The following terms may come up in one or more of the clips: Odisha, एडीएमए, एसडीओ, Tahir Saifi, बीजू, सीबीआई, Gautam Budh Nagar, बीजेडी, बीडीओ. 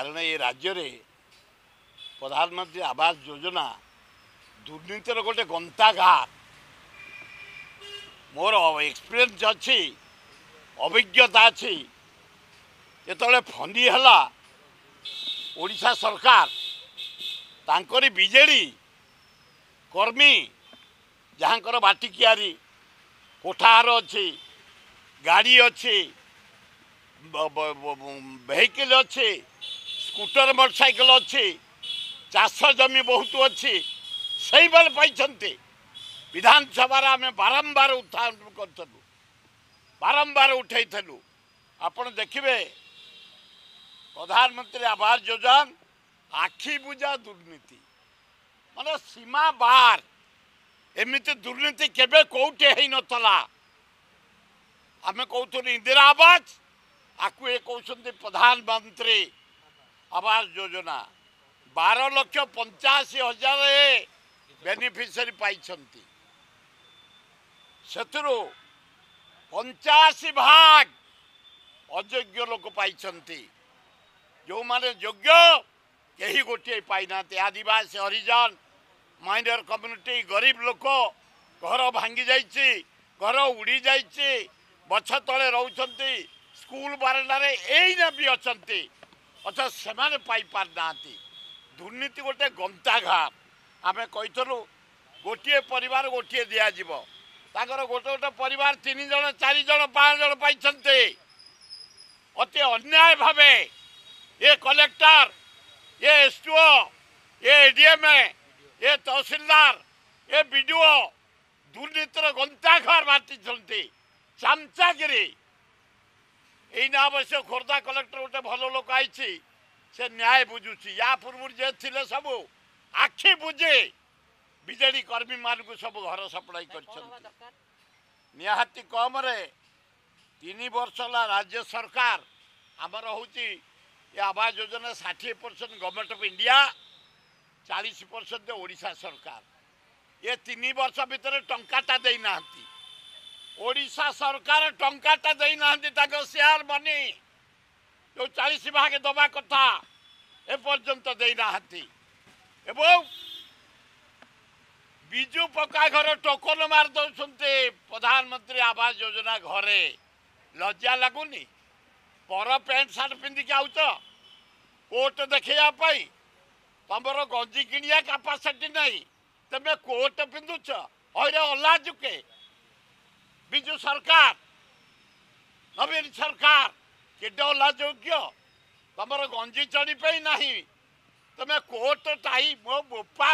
कारण ये राज्य में प्रधानमंत्री आवास योजना दुर्नीतिर गोटे गंतागार। मोर एक्सपीरियंस अच्छी अभिज्ञता अच्छी जो फंडी हला ओडिशा सरकार तांकरी बीजेडी कर्मी जहाँकर बाटिकियारी कोठार अच्छी गाड़ी अच्छी व्हीकल अच्छी स्कूटर मोटरसाइकिल अच्छी चाष जमी बहुत अच्छी से पाई विधानसभा आम बारंबार उत्थापन करूँ बारंबार उठे आपण देखिए प्रधानमंत्री आवास योजना आखि बुझा दुर्नीति माने सीमा बार एमती दुर्नीति केबे कोटे है नतला। आम कहूँ इंदिरा आवास आपको ये कहते प्रधानमंत्री आवास योजना 12,85,000 बेनिफिशियरी पाइछंती सेतरो 85 भाग अयोग्य लोक पाइछंती जो माने योग्य कहीं गोटे पाईना आदिवासी हरिजन माइनर कम्युनिटी गरीब लोक घर भांगी जाइए घर उड़ी जाइए बछ तले रोचंती स्कूल बारंडार यही भी अच्छा अच्छा से पाईपारना दुर्नीति गोटे गंताघार। आम कहीलु गोटे परिवार गोटे दिज्व गोटे गोटे परिवार 3 जन 4 जन 5 जन पाई अति अन्याय भावे ये कलेक्टर ये एसडीओ ये एडीएमए ये तहसीलदार ये बीडीओ दुर्नीतिर गंताघर बांटी चामचागिरी। एना अवश्य खोर्धा कलेक्टर गोटे भल लोक आई से न्याय बुझुची या पूर्व जे थे सब आखि बुझे बीजेडी कर्मी मान को सब घर सप्लाई करती कम 3 वर्ष ला राज्य सरकार आमर हूँ ये आवास योजना 60% गवर्नमेंट ऑफ इंडिया 40% ओडिशा सरकार ये 3 वर्ष भितर टंकाटा देना ओडिशा सरकार टंकाटा देना शेयर मनी जो 40 भाग दवा कथा एपर्यंत देना बीजू पक्का घर टोकन मार दौरान प्रधानमंत्री आवास योजना घरे लज्जा लगुनी पर पैंट सार्ट पिंधिक आउच कोर्ट देखापी तुमर गंजी किणिया कैपासीटी नहीं तुम्हें कोर्ट पिंधुच हईरे अलाजुके बीजू सरकार नवीन सरकार केडे अलाजोग्य तुमर गंजी चढ़ीपे ना तुम्हें कोर्ट टाई मो बोपा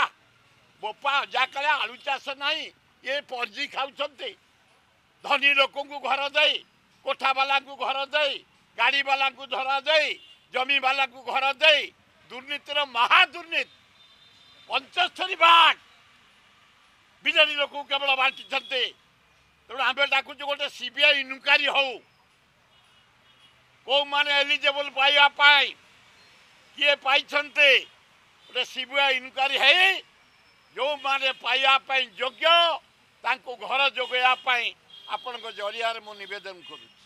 बोपा अजाक आलू चाष नहीं ये पर्जी खाऊंट धनी लोक घर दे कोठावाला घर दे गाड़ी वाला को धरा दे जमी वाला को घर दे दुर्नीतिर महादुर्नीति 75 भाग विजेडी लोक केवल बांटी तेणु आम डाकुच गोटे सीबीआई इनक्वारी हो कौ माने एलिजिबल पाई किए पाई गोटे सीबीआई इनक्वारी है जो माने पाई योग्य तांको घर जोगाइया आपण जरिया निवेदन करूँ।